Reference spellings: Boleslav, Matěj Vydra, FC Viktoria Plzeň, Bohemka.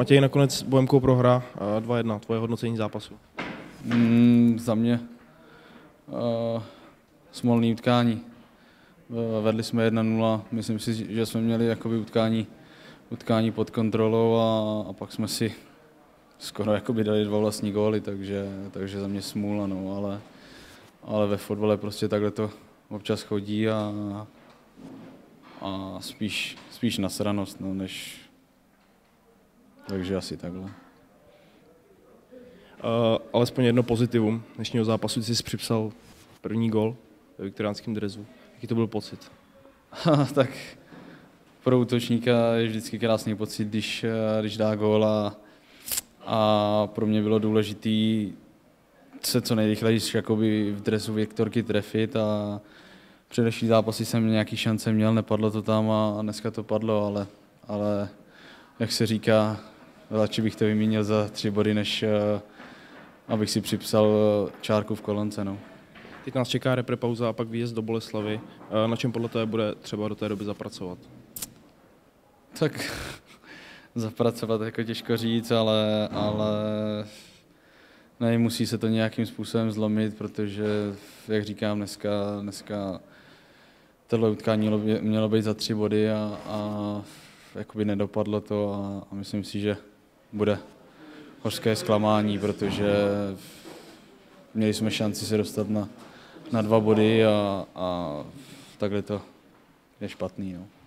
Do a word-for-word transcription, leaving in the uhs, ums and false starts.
Matěj, nakonec Bohemkou prohra dva jedna, tvoje hodnocení zápasu? Mm, za mě uh, smolný utkání. Vedli jsme jedna nula, myslím si, že jsme měli jakoby utkání, utkání pod kontrolou a, a pak jsme si skoro jakoby dali dva vlastní góly, takže, takže za mě smůla, no, ale, ale ve fotbale prostě takhle to občas chodí a, a spíš, spíš nasranost, no, než, takže asi takhle. Uh, alespoň jedno pozitivum dnešního zápasu, jsi připsal první gól ve viktoriánském dresu. Jaký to byl pocit? Tak pro útočníka je vždycky krásný pocit, když, když dá gól a, a pro mě bylo důležité se co nejrychleji v dresu Viktorky trefit a předešlý zápasy jsem nějaký šance měl, nepadlo to tam a dneska to padlo, ale, ale jak se říká, radši bych to vymínil za tři body, než abych si připsal čárku v kolonce. No. Teď nás čeká reprepauza a pak výjezd do Boleslavy. Na čem podle tebe bude třeba do té doby zapracovat? Tak zapracovat jako těžko říct, ale, ale ne, musí se to nějakým způsobem zlomit, protože, jak říkám, dneska, dneska tohle utkání mělo být za tři body a, a jakoby nedopadlo to a, a myslím si, že bude hořké zklamání, protože měli jsme šanci se dostat na, na dva body a, a takhle to je špatný. Jo.